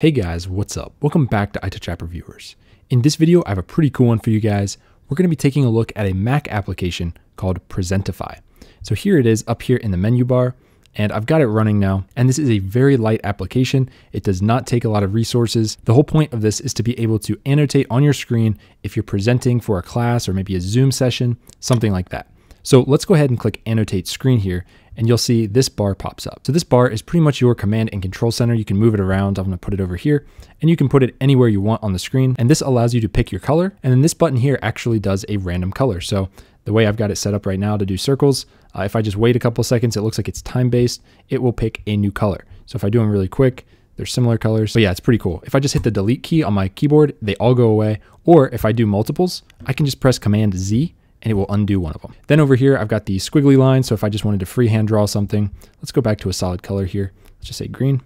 Hey guys, what's up? Welcome back to iTouch App Reviewers. In this video, I have a pretty cool one for you guys. We're going to be taking a look at a Mac application called Presentify. So here it is up here in the menu bar, and I've got it running now. And this is a very light application. It does not take a lot of resources. The whole point of this is to be able to annotate on your screen if you're presenting for a class or maybe a Zoom session, something like that. So let's go ahead and click annotate screen here, and you'll see this bar pops up. So this bar is pretty much your command and control center. You can move it around. I'm going to put it over here, and you can put it anywhere you want on the screen. And this allows you to pick your color. And then this button here actually does a random color. So the way I've got it set up right now to do circles, if I just wait a couple seconds, it looks like it's time-based. It will pick a new color. So if I do them really quick, there's similar colors. But yeah, it's pretty cool. If I just hit the delete key on my keyboard, they all go away. Or if I do multiples, I can just press command Z and it will undo one of them. Then over here, I've got the squiggly line. So if I just wanted to freehand draw something, let's go back to a solid color here. Let's just say green.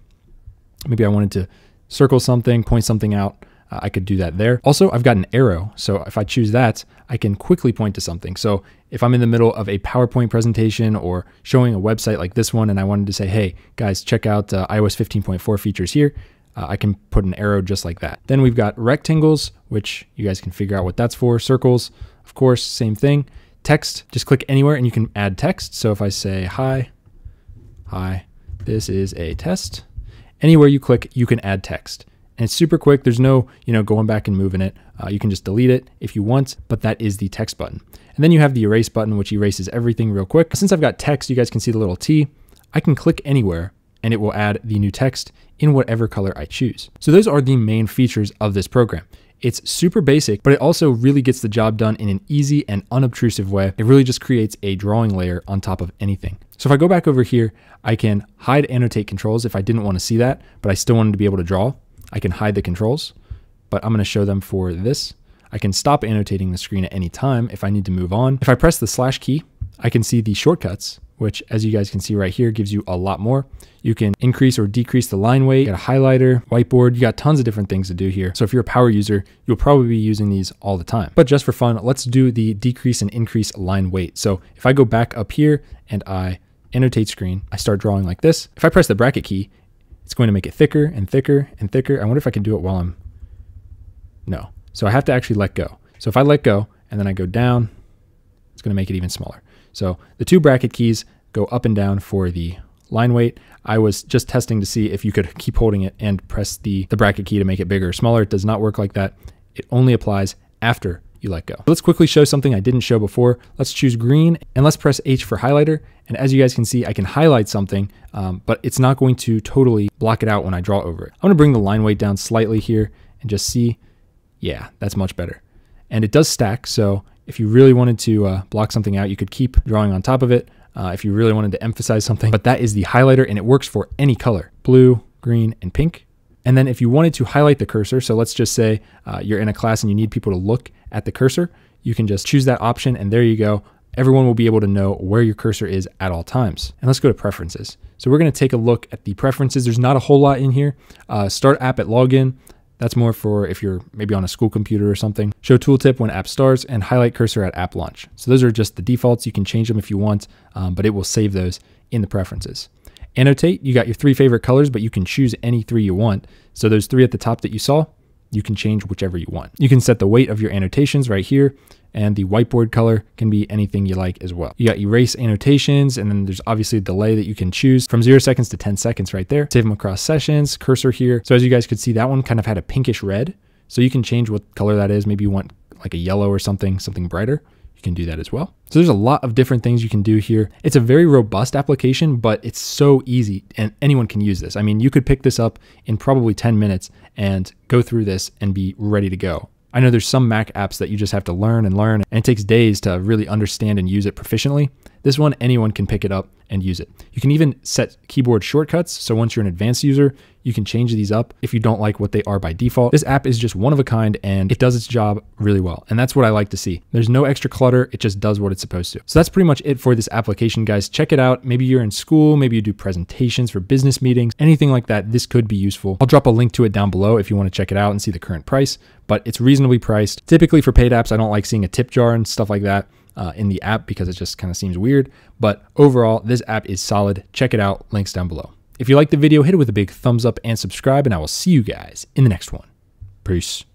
Maybe I wanted to circle something, point something out. I could do that there. Also, I've got an arrow. So if I choose that, I can quickly point to something. So if I'm in the middle of a PowerPoint presentation or showing a website like this one, and I wanted to say, hey guys, check out iOS 15.4 features here. I can put an arrow just like that. Then we've got rectangles, which you guys can figure out what that's for. Circles, of course, same thing. Text, just click anywhere and you can add text. So if I say, hi, this is a test. Anywhere you click, you can add text. And it's super quick. There's no, going back and moving it. You can just delete it if you want, but that is the text button. And then you have the erase button, which erases everything real quick. Since I've got text, you guys can see the little T. I can click anywhere and it will add the new text in whatever color I choose. So those are the main features of this program. It's super basic, but it also really gets the job done in an easy and unobtrusive way. It really just creates a drawing layer on top of anything. So if I go back over here, I can hide annotate controls if I didn't want to see that, but I still wanted to be able to draw. I can hide the controls, but I'm going to show them for this. I can stop annotating the screen at any time if I need to move on. If I press the slash key, I can see the shortcuts, which as you guys can see right here, gives you a lot more. You can increase or decrease the line weight, get a highlighter, whiteboard, you got tons of different things to do here. So if you're a power user, you'll probably be using these all the time. But just for fun, let's do the decrease and increase line weight. So if I go back up here and I annotate screen, I start drawing like this. If I press the bracket key, it's going to make it thicker and thicker and thicker. I wonder if I can do it while I'm, no. So I have to actually let go. So if I let go and then I go down, it's going to make it even smaller. So the two bracket keys go up and down for the line weight. I was just testing to see if you could keep holding it and press the bracket key to make it bigger or smaller. It does not work like that. It only applies after you let go. Let's quickly show something I didn't show before. Let's choose green and let's press H for highlighter. And as you guys can see, I can highlight something, but it's not going to totally block it out when I draw over it. I'm gonna bring the line weight down slightly here and just see, yeah, that's much better. And it does stack, so if you really wanted to block something out, you could keep drawing on top of it if you really wanted to emphasize something. But that is the highlighter, and it works for any color, blue, green, and pink. And then if you wanted to highlight the cursor, so let's just say you're in a class and you need people to look at the cursor, you can just choose that option, and there you go. Everyone will be able to know where your cursor is at all times. And let's go to preferences. So we're gonna take a look at the preferences. There's not a whole lot in here. Start app at login. That's more for if you're maybe on a school computer or something. Show tooltip when app starts and highlight cursor at app launch. So those are just the defaults. You can change them if you want, but it will save those in the preferences. Annotate, you got your three favorite colors, but you can choose any three you want. So those three at the top that you saw, you can change whichever you want. You can set the weight of your annotations right here, and the whiteboard color can be anything you like as well. You got erase annotations, and then there's obviously a delay that you can choose from 0 seconds to 10 seconds right there. Save them across sessions, cursor here. So as you guys could see, that one kind of had a pinkish red. So you can change what color that is. Maybe you want like a yellow or something brighter. You can do that as well. So there's a lot of different things you can do here. It's a very robust application, but it's so easy and anyone can use this. I mean, you could pick this up in probably 10 minutes and go through this and be ready to go. I know there's some Mac apps that you just have to learn, and it takes days to really understand and use it proficiently. This one, anyone can pick it up and use it. You can even set keyboard shortcuts. So once you're an advanced user, you can change these up if you don't like what they are by default. This app is just one of a kind and it does its job really well. And that's what I like to see. There's no extra clutter. It just does what it's supposed to. So that's pretty much it for this application, guys. Check it out. Maybe you're in school, maybe you do presentations for business meetings, anything like that. This could be useful. I'll drop a link to it down below if you want to check it out and see the current price, but it's reasonably priced. Typically for paid apps, I don't like seeing a tip jar and stuff like that in the app because it just kind of seems weird. But overall, this app is solid. Check it out. Links down below. If you liked the video, hit it with a big thumbs up and subscribe, and I will see you guys in the next one. Peace.